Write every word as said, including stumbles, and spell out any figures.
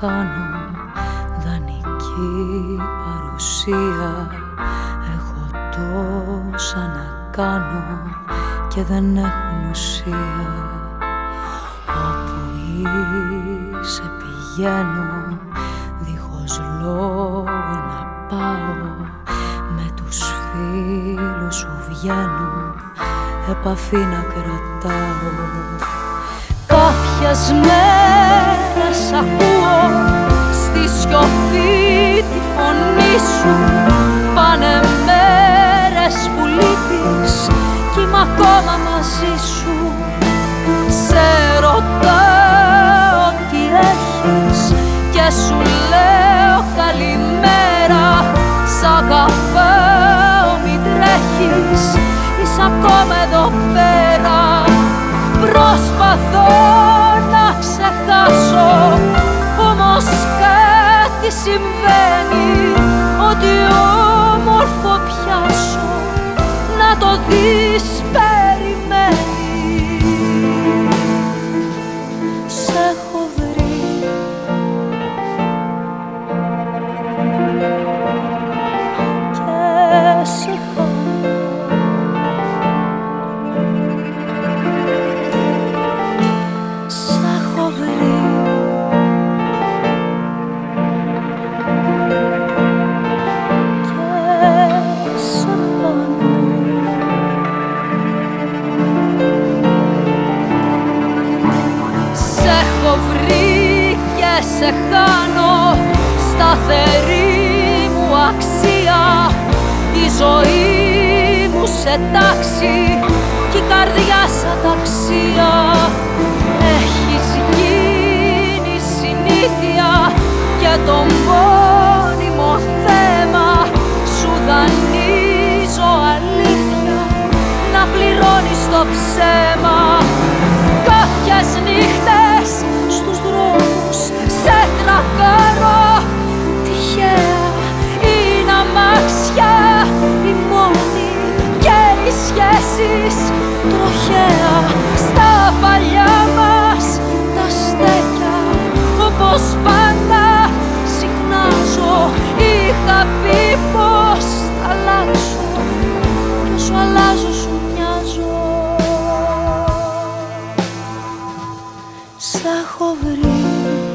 χάνω δανεική παρουσία. Έχω τόσα να κάνω και δεν έχουν ουσία. Όπου είσαι πηγαίνω, δίχως λόγο να πάω. Με τους φίλους σου βγαίνω, επαφή να κρατάω. Κάποιες μέρες ακούω στη σιωπή τη φωνή σου. Πάνε μέρες που λείπεις κι είμαι ακόμα μαζί σου. Σε ρωτάω τι έχεις και σου λέω καλημέρα. Σ' αγαπάω, μην τρέχεις, είσαι ακόμα εδώ πέρα. Προσπαθώ να ξεχάσω, όμως κάτι συμβαίνει. Ότι όμορφο πιάσω, να το δεις περιμένει. Σ' έχω βρει, και σε χάνω. Σε χάνω, σταθερή μου αξία. Η ζωή μου σε τάξη κι η καρδιά σαν ταξία. Έχεις γίνει συνήθεια και το μόνιμο θέμα. Σου δανείζω αλήθεια να πληρώνεις το ψέμα. Κάποιες νύχτες στους δρόμους σε τρακάρω τυχαία. Είναι αμάξια η μόνη και οι σχέσεις τροχαία. Στα παλιά μας τα στέκια όπως πάντα συχνάζω. Είχα πει πως θα αλλάξω κι όσο αλλάζω σου μοιάζω. Σ' έχω βρει.